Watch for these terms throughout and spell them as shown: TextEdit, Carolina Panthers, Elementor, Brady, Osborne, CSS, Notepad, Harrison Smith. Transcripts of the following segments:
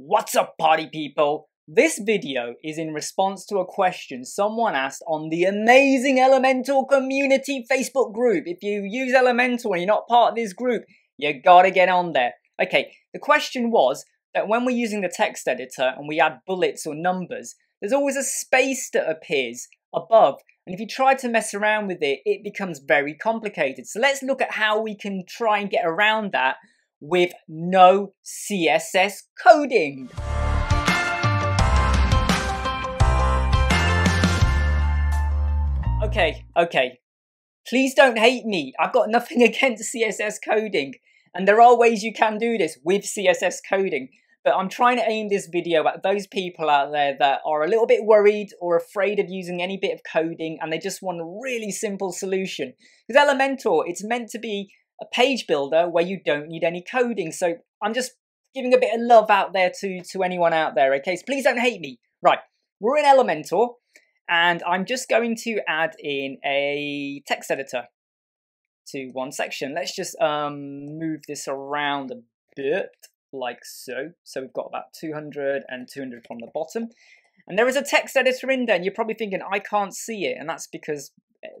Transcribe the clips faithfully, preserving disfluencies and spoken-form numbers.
What's up, party people? This video is in response to a question someone asked on the amazing Elementor community Facebook group. If you use Elementor and you're not part of this group, you gotta get on there. Okay, the question was that when we're using the text editor and we add bullets or numbers, there's always a space that appears above. And if you try to mess around with it, it becomes very complicated. So let's look at how we can try and get around that with no C S S coding. Okay, okay. Please don't hate me. I've got nothing against C S S coding. And there are ways you can do this with C S S coding. But I'm trying to aim this video at those people out there that are a little bit worried or afraid of using any bit of coding and they just want a really simple solution. With Elementor, it's meant to be a page builder where you don't need any coding. So I'm just giving a bit of love out there to, to anyone out there, okay? So please don't hate me. Right, we're in Elementor and I'm just going to add in a text editor to one section. Let's just um, move this around a bit like so. So we've got about two hundred and two hundred from the bottom. And there is a text editor in there and you're probably thinking, I can't see it. And that's because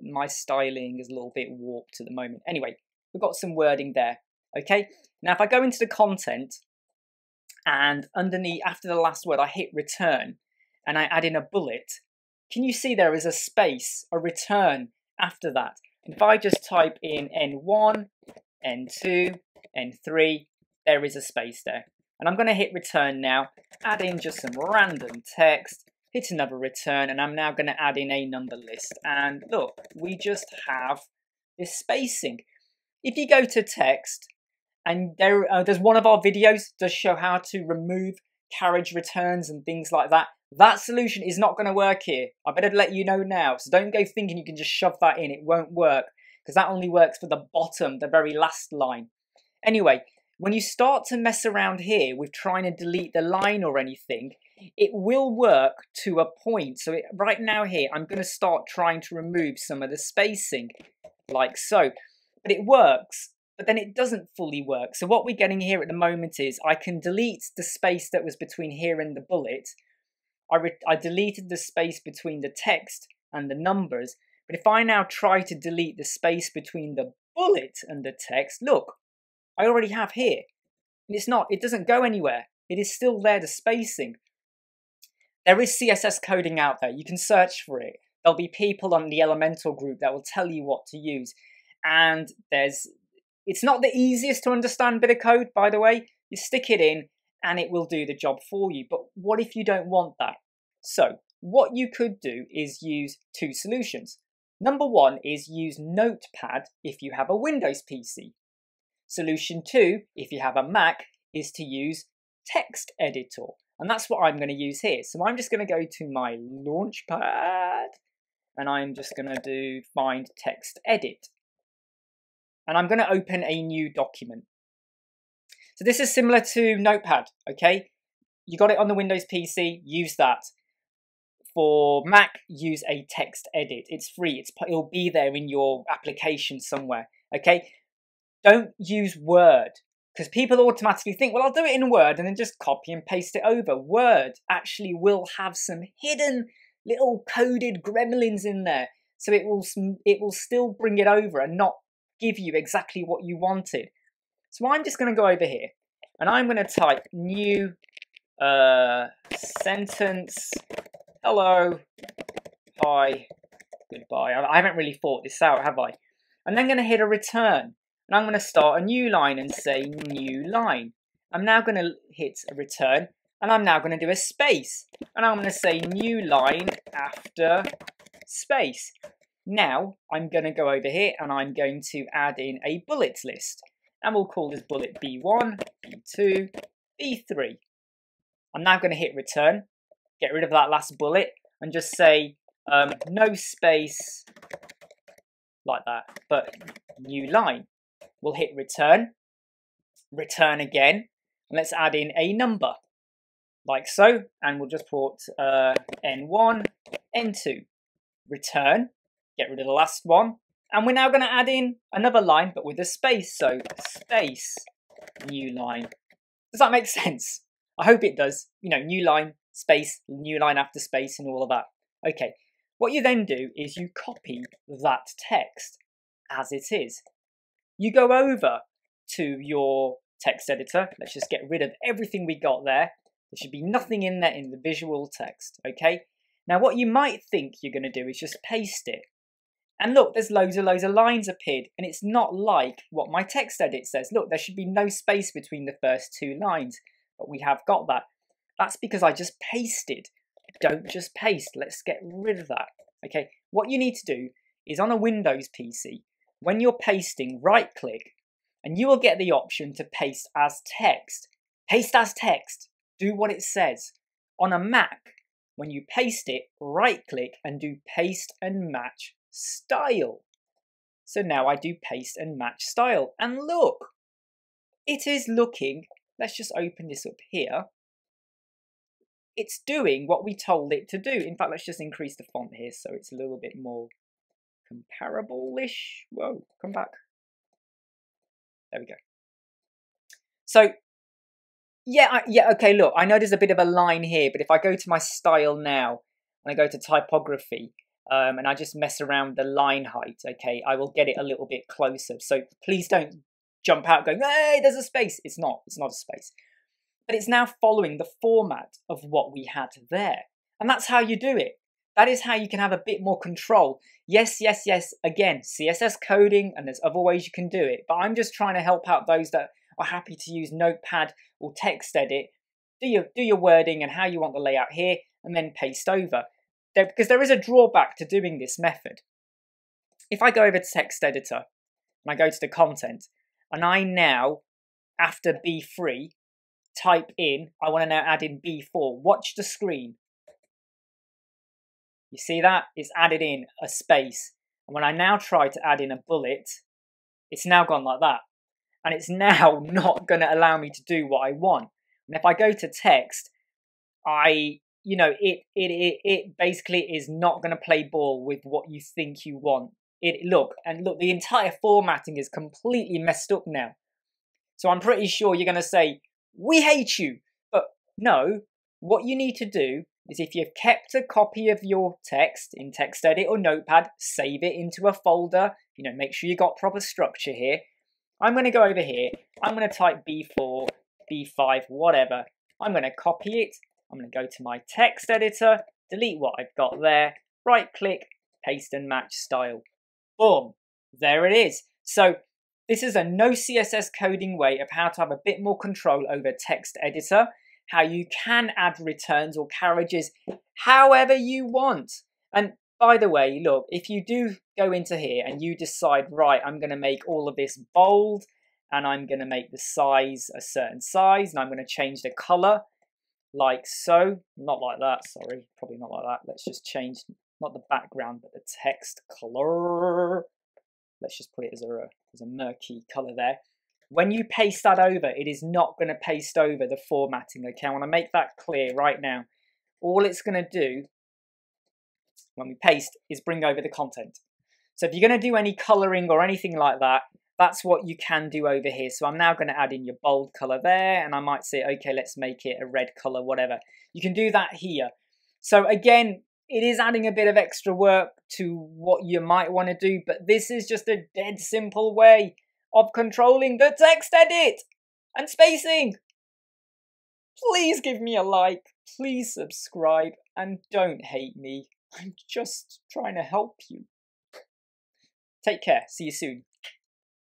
my styling is a little bit warped at the moment. Anyway, we've got some wording there, okay? Now, if I go into the content and underneath, after the last word, I hit return and I add in a bullet, can you see there is a space, a return after that? And if I just type in N one, N two, N three, there is a space there. And I'm gonna hit return now, add in just some random text, hit another return, and I'm now gonna add in a number list. And look, we just have this spacing. If you go to text, and there, uh, there's one of our videos that does show how to remove carriage returns and things like that. That solution is not going to work here. I better let you know now. So don't go thinking you can just shove that in. It won't work because that only works for the bottom, the very last line. Anyway, when you start to mess around here with trying to delete the line or anything, it will work to a point. So it, right now here, I'm going to start trying to remove some of the spacing like so. But it works, but then it doesn't fully work. So what we're getting here at the moment is I can delete the space that was between here and the bullet. I, re I deleted the space between the text and the numbers. But if I now try to delete the space between the bullet and the text, look, I already have here. And it's not, it doesn't go anywhere. It is still there, the spacing. There is C S S coding out there. You can search for it. There'll be people on the Elementor group that will tell you what to use. And there's, it's not the easiest to understand bit of code, by the way. You stick it in and it will do the job for you. But what if you don't want that? So what you could do is use two solutions. Number one is use Notepad if you have a Windows P C. Solution two, if you have a Mac, is to use TextEdit. And that's what I'm going to use here. So I'm just going to go to my Launchpad and I'm just going to do find TextEdit. And I'm going to open a new document. So this is similar to Notepad, okay? You got it on the Windows P C, use that. For Mac, use a text edit. It's free, it's, it'll be there in your application somewhere, okay? Don't use Word, because people automatically think, well, I'll do it in Word and then just copy and paste it over. Word actually will have some hidden little coded gremlins in there. So it will, it will still bring it over and not give you exactly what you wanted. So I'm just going to go over here and I'm going to type new uh, sentence, hello, hi, goodbye. I haven't really thought this out, have I? And then I'm going to hit a return and I'm going to start a new line and say new line. I'm now going to hit a return and I'm now going to do a space and I'm going to say new line after space. Now, I'm going to go over here and I'm going to add in a bullets list. And we'll call this bullet B one, B two, B three. I'm now going to hit return, get rid of that last bullet, and just say um, no space, like that, but new line. We'll hit return, return again, and let's add in a number, like so, and we'll just put uh, N one, N two, return. Get rid of the last one. And we're now going to add in another line, but with a space. So space, new line. Does that make sense? I hope it does. You know, new line, space, new line after space, and all of that. Okay, what you then do is you copy that text as it is. You go over to your text editor. Let's just get rid of everything we got there. There should be nothing in there in the visual text, okay? Now, what you might think you're going to do is just paste it. And look, there's loads and loads of lines appeared, and it's not like what my text edit says. Look, there should be no space between the first two lines, but we have got that. That's because I just pasted. Don't just paste. Let's get rid of that, okay? What you need to do is on a Windows P C, when you're pasting, right-click, and you will get the option to paste as text. Paste as text. Do what it says. On a Mac, when you paste it, right-click and do paste and match style. So now I do paste and match style. And look, it is looking, let's just open this up here. It's doing what we told it to do. In fact, let's just increase the font here so it's a little bit more comparable-ish. Whoa, come back. There we go. So, yeah, I, yeah, okay, look, I know there's a bit of a line here, but if I go to my style now, and I go to typography, um, and I just mess around the line height, okay, I will get it a little bit closer. So please don't jump out going, hey, there's a space. It's not, it's not a space. But it's now following the format of what we had there. And that's how you do it. That is how you can have a bit more control. Yes, yes, yes, again, C S S coding, and there's other ways you can do it. But I'm just trying to help out those that are happy to use Notepad or TextEdit. Do your, do your wording and how you want the layout here, and then paste over. There, because there is a drawback to doing this method. If I go over to TextEditor, and I go to the content, and I now, after B three, type in, I want to now add in B four, watch the screen. You see that? It's added in a space. And when I now try to add in a bullet, it's now gone like that. And it's now not going to allow me to do what I want. And if I go to text, I, you know, it it it, it basically is not going to play ball with what you think you want. It look, and look, the entire formatting is completely messed up now. So I'm pretty sure you're going to say, we hate you. But no, what you need to do is if you've kept a copy of your text in TextEdit or Notepad, save it into a folder, you know, make sure you got proper structure here. I'm going to go over here, I'm going to type B four, B five, whatever. I'm going to copy it, I'm going to go to my text editor, delete what I've got there, right click, paste and match style. Boom, there it is. So this is a no C S S coding way of how to have a bit more control over text editor. How you can add returns or carriages, however you want. And by the way, look, if you do go into here and you decide, right, I'm going to make all of this bold, and I'm going to make the size a certain size, and I'm going to change the color like so. Not like that, sorry, probably not like that. Let's just change, not the background, but the text color. Let's just put it as a, as a murky color there. When you paste that over, it is not going to paste over the formatting, okay? I want to make that clear right now. All it's going to do when we paste is bring over the content. So if you're going to do any colouring or anything like that, that's what you can do over here. So I'm now going to add in your bold colour there, and I might say, okay, let's make it a red colour, whatever. You can do that here. So again, it is adding a bit of extra work to what you might want to do, but this is just a dead simple way of controlling the text edit and spacing. Please give me a like, please subscribe, and don't hate me. I'm just trying to help you. Take care, see you soon.